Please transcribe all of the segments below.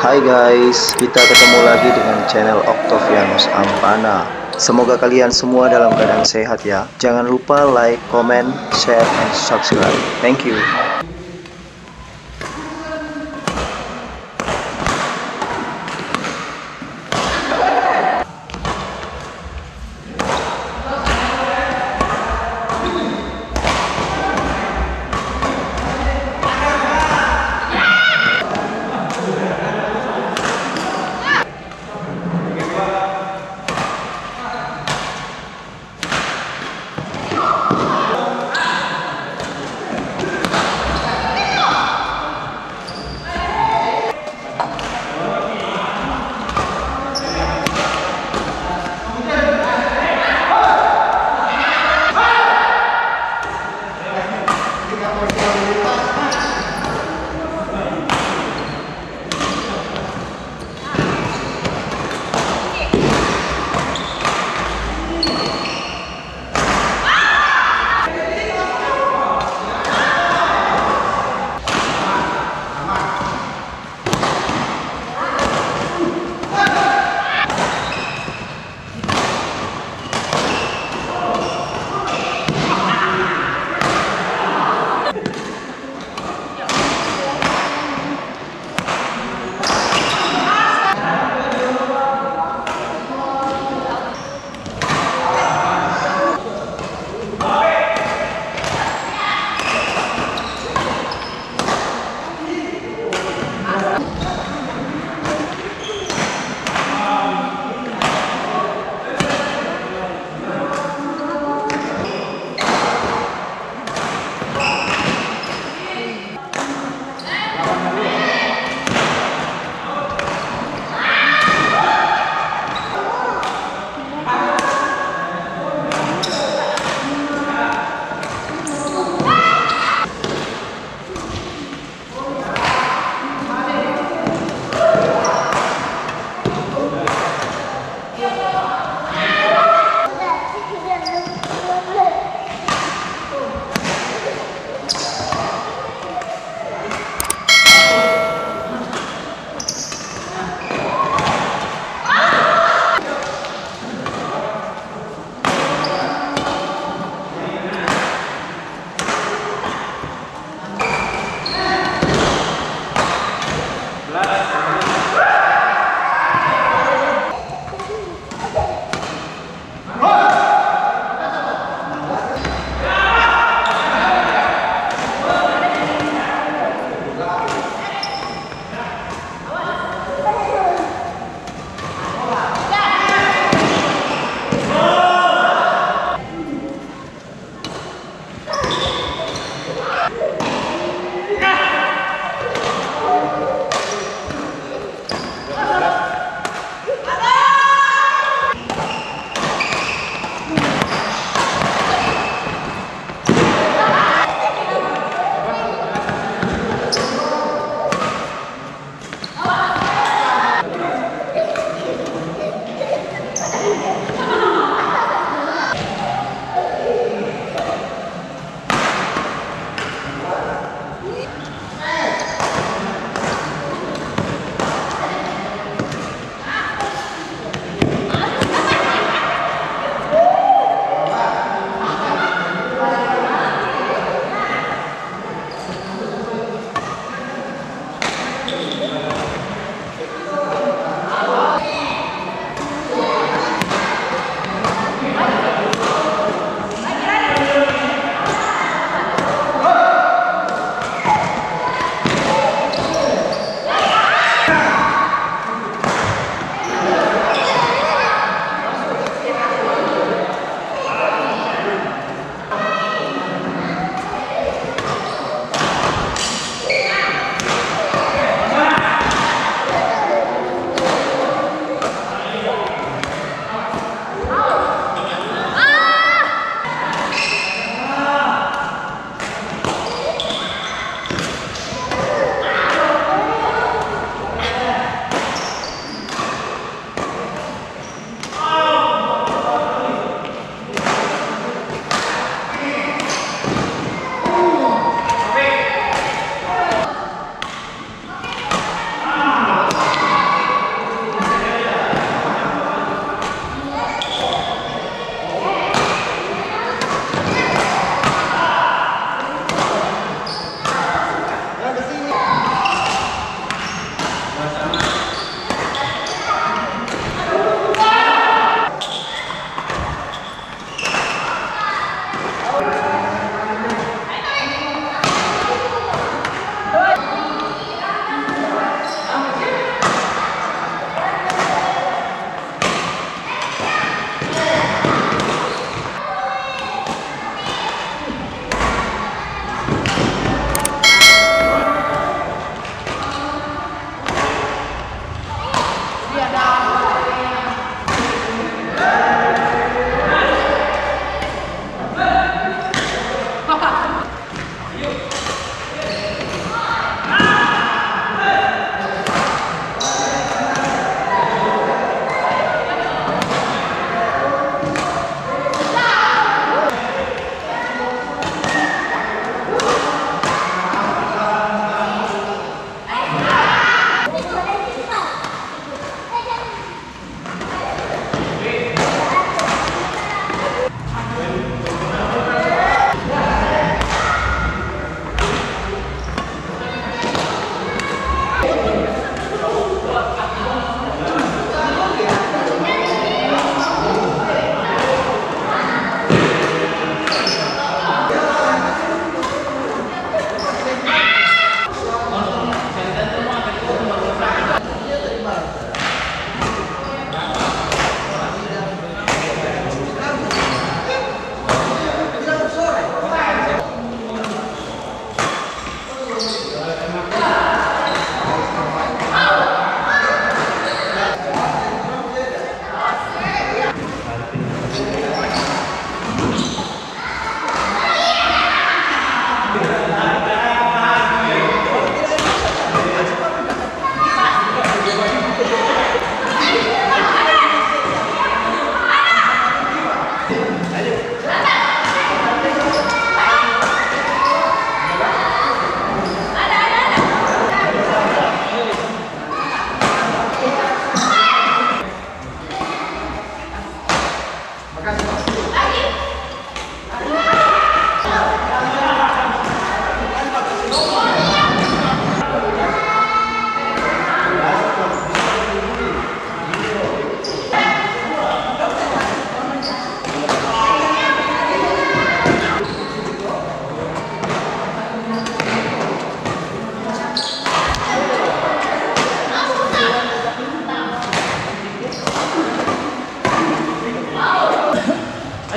Hai guys, kita ketemu lagi dengan channel Oktovianus Ampana. Semoga kalian semua dalam keadaan sehat ya. Jangan lupa like, comment, share, and subscribe. Thank you.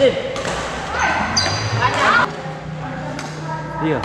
Adin. Iya.